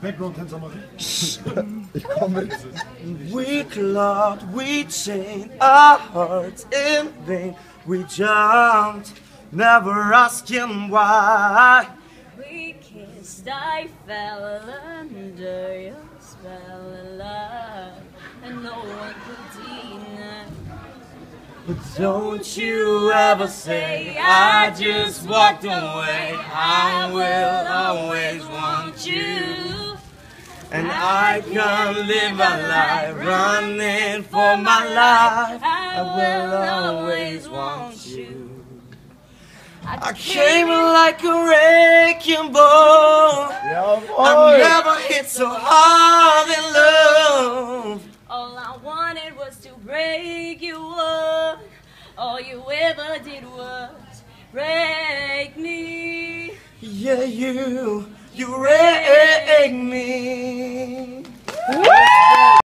Background-Tänzer machen. Ich komme mit. We clawed, we chained our hearts in vain. We jumped, never asking why. We kissed, I fell under your spell of love, and no one could deny. But don't you ever say I just walked away. I will always want you, and I can't live my life running for my life. I will always want you. I came like a wrecking ball. I've never hit so hard in love. All I wanted was to break you up. All you ever did was break me. Yeah, you wrecked me.